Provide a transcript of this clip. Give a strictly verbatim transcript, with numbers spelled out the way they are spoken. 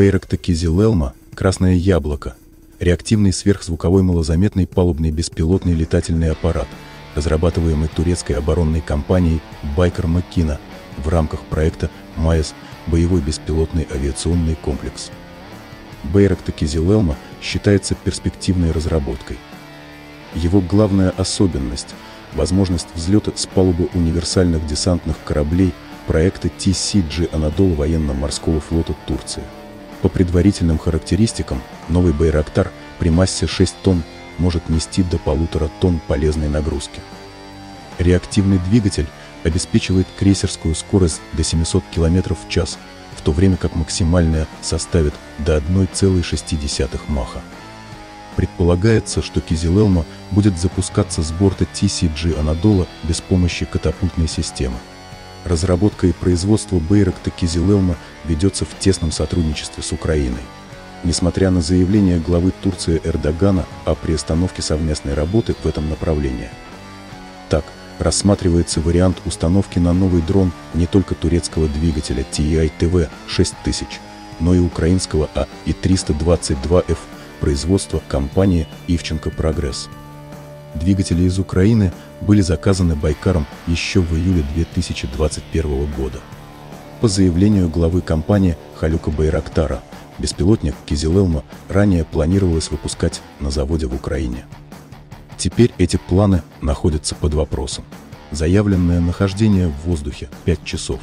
Bayraktar Kizilelma, красное яблоко, реактивный сверхзвуковой малозаметный палубный беспилотный летательный аппарат, разрабатываемый турецкой оборонной компанией «Байкер Маккина» в рамках проекта «МАЭС» боевой беспилотный авиационный комплекс. Bayraktar Kizilelma считается перспективной разработкой. Его главная особенность – возможность взлета с палубы универсальных десантных кораблей проекта ти си джи Анадол военно-морского флота Турции. По предварительным характеристикам, новый «Байрактар» при массе шесть тонн может нести до полутора тонн полезной нагрузки. Реактивный двигатель обеспечивает крейсерскую скорость до семисот километров в час, в то время как максимальная составит до одной целой шести десятых маха. Предполагается, что Kizilelma будет запускаться с борта ти си джи Анадола без помощи катапультной системы. Разработка и производство Bayraktar Kizilelma ведется в тесном сотрудничестве с Украиной. Несмотря на заявление главы Турции Эрдогана о приостановке совместной работы в этом направлении. Так, рассматривается вариант установки на новый дрон не только турецкого двигателя ти и ай ти ви шесть тысяч, но и украинского а и триста двадцать два эф производства компании «Ивченко-Прогресс». Двигатели из Украины были заказаны Байкаром еще в июле две тысячи двадцать первого года. По заявлению главы компании Халюка Байрактара, беспилотник Kizilelma ранее планировалось выпускать на заводе в Украине. Теперь эти планы находятся под вопросом. Заявленное нахождение в воздухе – пять часов.